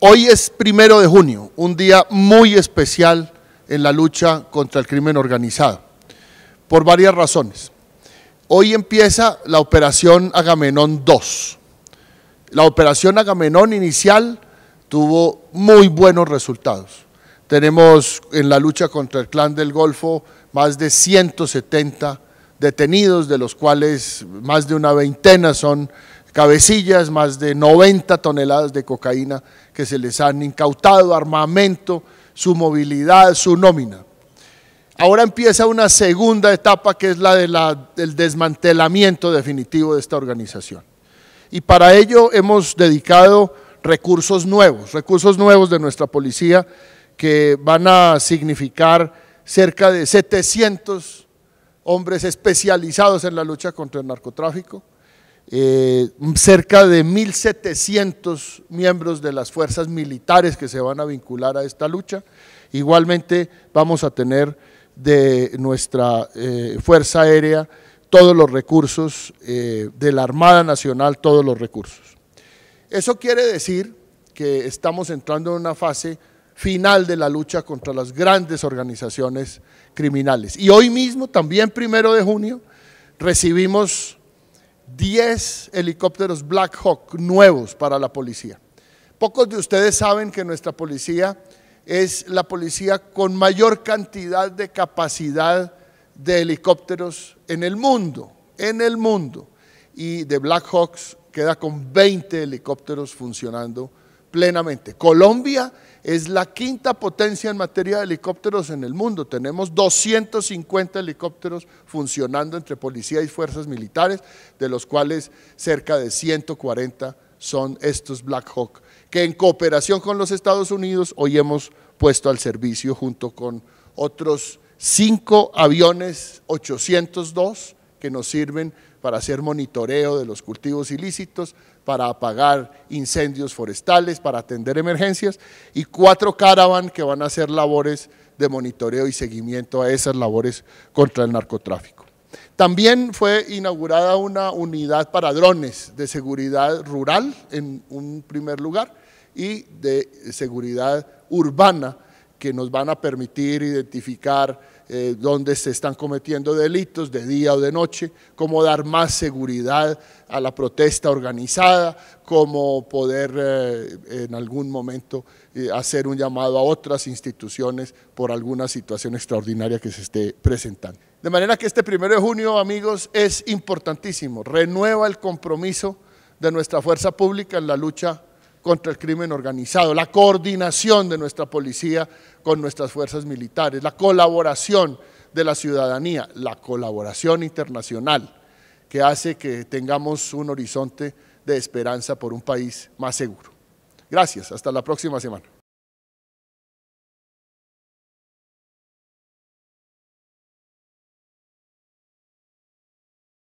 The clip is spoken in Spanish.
Hoy es 1 de junio, un día muy especial en la lucha contra el crimen organizado, por varias razones. Hoy empieza la operación Agamenón II. La operación Agamenón inicial tuvo muy buenos resultados. Tenemos en la lucha contra el Clan del Golfo más de 170 detenidos, de los cuales más de una veintena son cabecillas, más de 90 toneladas de cocaína que se les han incautado, armamento, su movilidad, su nómina. Ahora empieza una segunda etapa que es la del desmantelamiento definitivo de esta organización. Y para ello hemos dedicado recursos nuevos de nuestra policía que van a significar cerca de 700 hombres especializados en la lucha contra el narcotráfico, cerca de 1.700 miembros de las fuerzas militares que se van a vincular a esta lucha. Igualmente vamos a tener de nuestra Fuerza Aérea todos los recursos, de la Armada Nacional todos los recursos. Eso quiere decir que estamos entrando en una fase final de la lucha contra las grandes organizaciones criminales. Y hoy mismo, también 1 de junio, recibimos 10 helicópteros Black Hawk nuevos para la policía. Pocos de ustedes saben que nuestra policía es la policía con mayor cantidad de capacidad de helicópteros en el mundo, y de Black Hawks queda con 20 helicópteros funcionando plenamente. Colombia es la 5ª potencia en materia de helicópteros en el mundo. Tenemos 250 helicópteros funcionando entre policía y fuerzas militares, de los cuales cerca de 140 son estos Black Hawk, que en cooperación con los Estados Unidos hoy hemos puesto al servicio junto con otros 5 aviones 802 que nos sirven para hacer monitoreo de los cultivos ilícitos, para apagar incendios forestales, para atender emergencias, y 4 caravan que van a hacer labores de monitoreo y seguimiento a esas labores contra el narcotráfico. También fue inaugurada una unidad para drones de seguridad rural en un primer lugar y de seguridad urbana, que nos van a permitir identificar dónde se están cometiendo delitos de día o de noche, cómo dar más seguridad a la protesta organizada, cómo poder en algún momento hacer un llamado a otras instituciones por alguna situación extraordinaria que se esté presentando. De manera que este 1 de junio, amigos, es importantísimo, renueva el compromiso de nuestra fuerza pública en la lucha contra el crimen organizado, la coordinación de nuestra policía con nuestras fuerzas militares, la colaboración de la ciudadanía, la colaboración internacional que hace que tengamos un horizonte de esperanza por un país más seguro. Gracias, hasta la próxima semana.